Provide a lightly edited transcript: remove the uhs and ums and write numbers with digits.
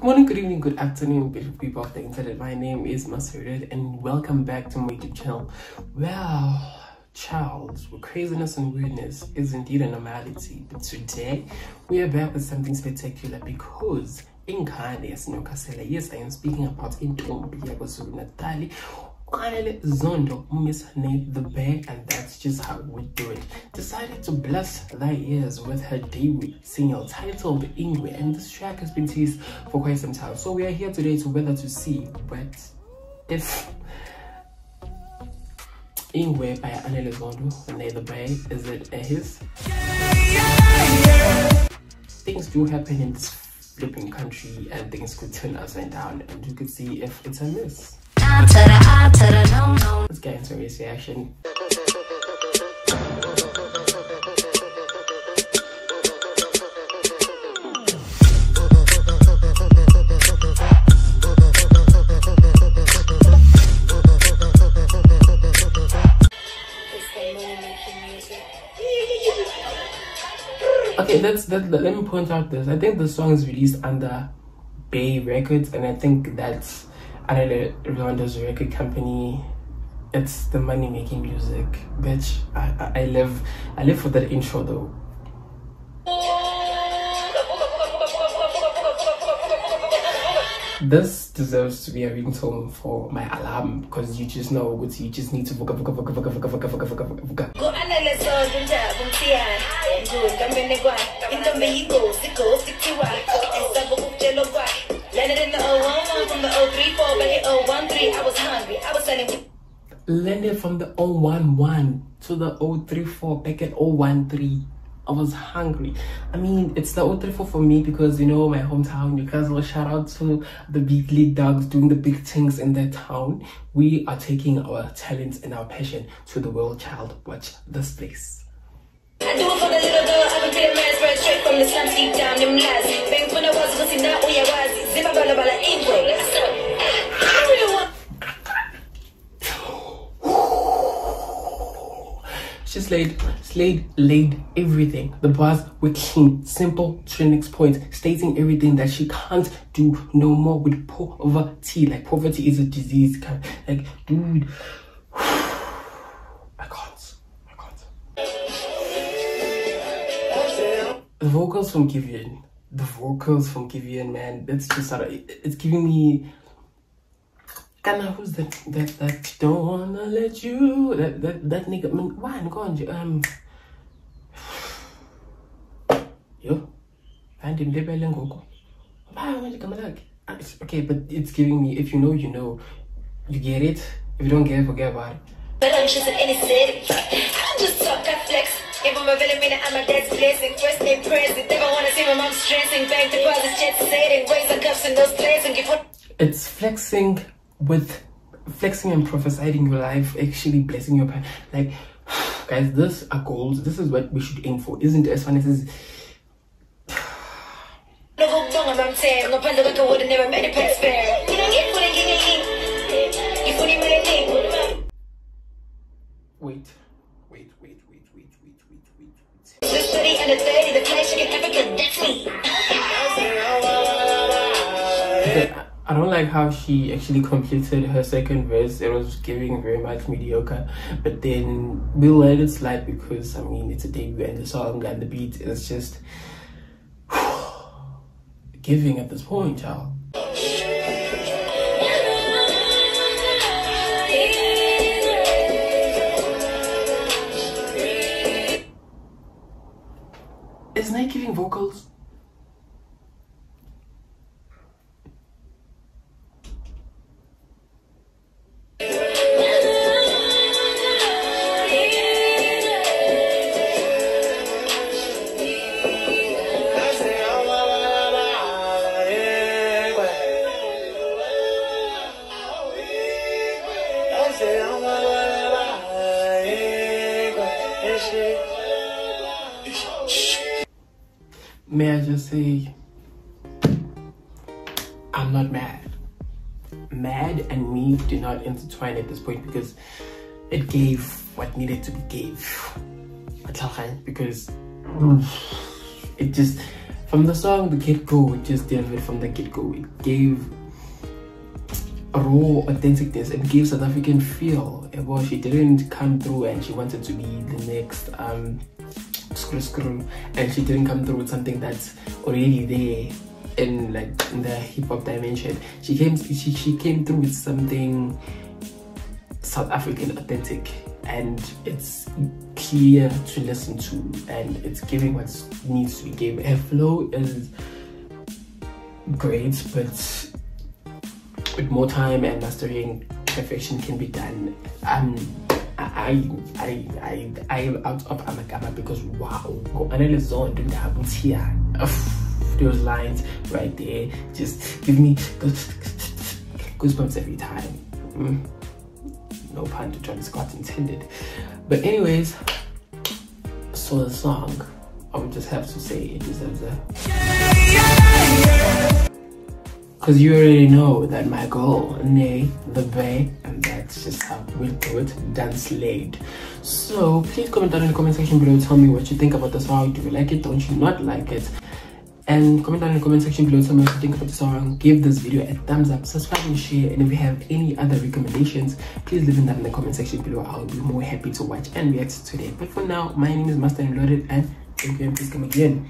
Good morning, good evening, good afternoon, beautiful people of the internet. My name is Master Reloaded and welcome back to my YouTube channel. Well, child, craziness and weirdness is indeed an anomaly, but today we are back with something spectacular because in Newcastle, yes, I am speaking about in Natali. Anele Zondo misnamed the Bay, and that's just how we do it. Decided to bless thy ears with her debut single titled Ingwe, and this track has been teased for quite some time. So we are here today to whether to see what if Ingwe by Anele Zondo named the Bay, is it a his? Things do happen in this flipping country, and things could turn upside down, and you could see if it's a miss. Let's get into his reaction. Okay, let me point out this. I think the song is released under Bay Records, and I think that's Anele Zondo's record company. It's the money making music, bitch. I live for that intro though. This deserves to be a ringtone for my alarm, because you just know what you just need to book. Landed from the 011 to the 034 back at 013. I was hungry. I mean, it's the 034 for me because, you know, my hometown, Newcastle. Shout out to the big league dogs doing the big things in their town. We are taking our talents and our passion to the world, child. Watch this place. I do it for the little girl. I've been a man spread straight from the sun deep down them lies. Bank when I was looking that way I was. Zimba bala bala Ingwe. Let's go. She slayed everything. The bars were clean, simple, trinix points, stating everything that she can't do no more with poverty. Like poverty is a disease. Like, dude. The vocals from Given, man, that's just how it's giving me. Kana, who's that don't wanna let you, that nigga, I mean, why go on, yo, and in Lebelengo, okay, but it's giving me, if you know, you know, you get it, if you don't get it, forget about it. But I'm just in any city, I'm just talk, I flex. If I'm a villain, I'm a dead blessing. First name present. Never wanna see my mom stressing. Bank deposits, jet setting. Raise the cups in those plays and give what. It's flexing with flexing and prophesying your life, actually blessing your parents. Like, guys, these are goals. This is what we should aim for, isn't it? As fun as this is. I don't like how she actually completed her second verse. It was giving very much mediocre, but then we let it slide because, I mean, it's a debut and the song and the beat is just giving at this point, y'all. Isn't that giving vocals? May I just say, I'm not mad. Mad and me do not intertwine at this point because it gave what needed to be gave. Because it just From the song, the get-go, just dealt with from the get-go. It gave a raw authenticness, it gave South African feel. Well, she didn't come through and she wanted to be the next Skru, and she didn't come through with something that's already there in like in the hip-hop dimension. She came through with something South African authentic, and it's clear to listen to, and it's giving what needs to be given. Her flow is great, but with more time and mastering, perfection can be done. I am out of Amagama because wow, Anele Zondo was here. Those lines right there just give me goosebumps every time. No pun to Travis Scott intended. But anyways, so the song, I would just have to say it deserves a... Because you already know that my goal, nay, the Bay, and that's just how we do it, dance laid. So please comment down in the comment section below, tell me what you think about the song. Do you like it? Don't you not like it? And comment down in the comment section below, tell me what you think about the song. Give this video a thumbs up, subscribe and share. And if you have any other recommendations, please leave them in the comment section below. I'll be more happy to watch and react to today. But for now, my name is Master Reloaded, and thank you, and please come again.